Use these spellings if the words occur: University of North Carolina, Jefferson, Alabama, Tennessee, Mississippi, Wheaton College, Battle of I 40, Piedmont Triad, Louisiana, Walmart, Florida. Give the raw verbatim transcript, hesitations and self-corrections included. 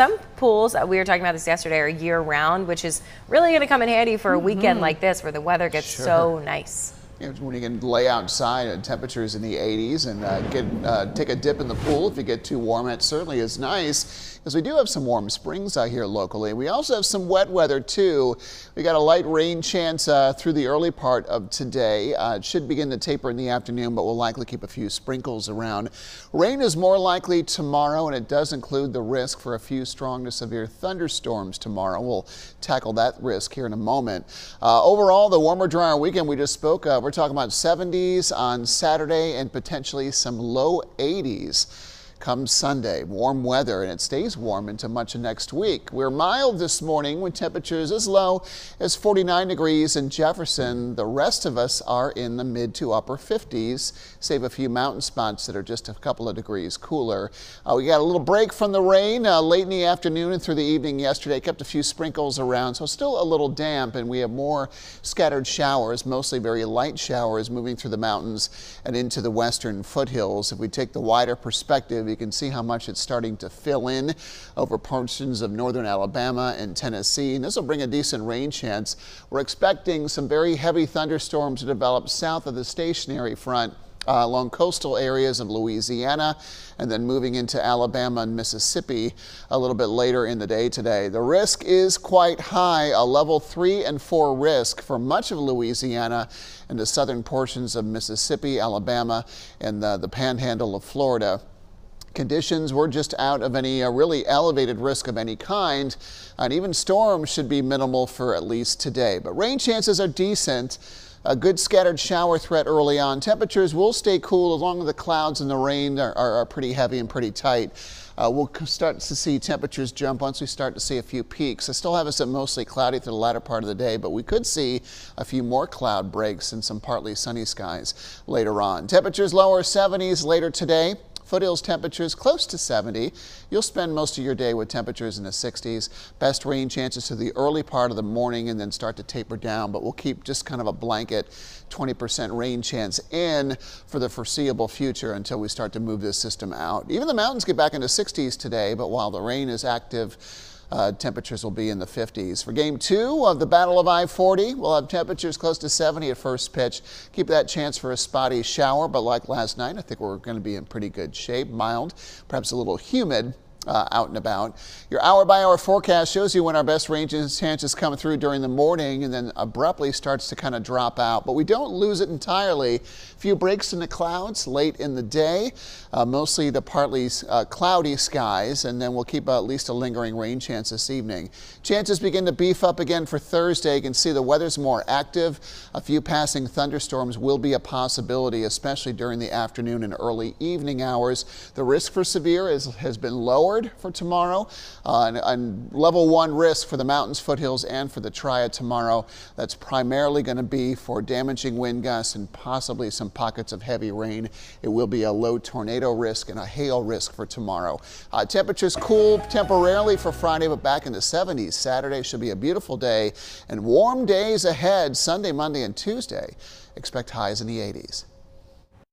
some pools, we were talking about this yesterday, are year-round, which is really going to come in handy for a mm-hmm. weekend like this where the weather gets sure. so nice. You know, when you can lay outside at temperatures in the eighties and uh, get, uh, take a dip in the pool if you get too warm, it certainly is nice because we do have some warm springs out here locally. We also have some wet weather too. We got a light rain chance uh, through the early part of today. Uh, it should begin to taper in the afternoon, but we'll likely keep a few sprinkles around. Rain is more likely tomorrow, and it does include the risk for a few strong to severe thunderstorms tomorrow. We'll tackle that risk here in a moment. Uh, overall, the warmer, drier weekend we just spoke of. We're talking about seventies on Saturday and potentially some low eighties come Sunday. Warm weather, and it stays warm into much of next week. We're mild this morning with temperatures as low as forty-nine degrees in Jefferson. The rest of us are in the mid to upper fifties, save a few mountain spots that are just a couple of degrees cooler. Uh, we got a little break from the rain uh, late in the afternoon and through the evening yesterday. Kept a few sprinkles around, so still a little damp, and we have more scattered showers, mostly very light showers moving through the mountains and into the western foothills. If we take the wider perspective, you can see how much it's starting to fill in over portions of northern Alabama and Tennessee, and this will bring a decent rain chance. We're expecting some very heavy thunderstorms to develop south of the stationary front uh, along coastal areas of Louisiana, and then moving into Alabama and Mississippi a little bit later in the day today. The risk is quite high, a level three and four risk for much of Louisiana and the southern portions of Mississippi, Alabama, and the, the panhandle of Florida. Conditions were just out of any uh, really elevated risk of any kind, and even storms should be minimal for at least today. But rain chances are decent. A good scattered shower threat early on. Temperatures will stay cool as long as the clouds and the rain are, are, are pretty heavy and pretty tight. Uh, we'll start to see temperatures jump once we start to see a few peaks. I still have us at mostly cloudy through the latter part of the day, but we could see a few more cloud breaks and some partly sunny skies later on. Temperatures lower seventies later today. Foothills temperatures close to seventy. You'll spend most of your day with temperatures in the sixties. Best rain chances to the early part of the morning and then start to taper down, but we'll keep just kind of a blanket twenty percent rain chance in for the foreseeable future until we start to move this system out. Even the mountains get back into sixties today, but while the rain is active, Uh, temperatures will be in the fifties. For game two of the Battle of I forty, we'll have temperatures close to seventy at first pitch. Keep that chance for a spotty shower, but like last night, I think we're going to be in pretty good shape. Mild, perhaps a little humid. Uh, out and about. Your hour by hour forecast shows you when our best rain chances come through during the morning and then abruptly starts to kind of drop out, but we don't lose it entirely. A few breaks in the clouds late in the day, uh, mostly the partly uh, cloudy skies, and then we'll keep uh, at least a lingering rain chance this evening. Chances begin to beef up again for Thursday. You can see the weather's more active. A few passing thunderstorms will be a possibility, especially during the afternoon and early evening hours. The risk for severe is, has been lower for tomorrow, uh, and, and level one risk for the mountains, foothills, and for the triad tomorrow. That's primarily going to be for damaging wind gusts and possibly some pockets of heavy rain. It will be a low tornado risk and a hail risk for tomorrow. Uh, temperatures cool temporarily for Friday, but back in the seventies. Saturday should be a beautiful day and warm days ahead. Sunday, Monday, and Tuesday expect highs in the eighties.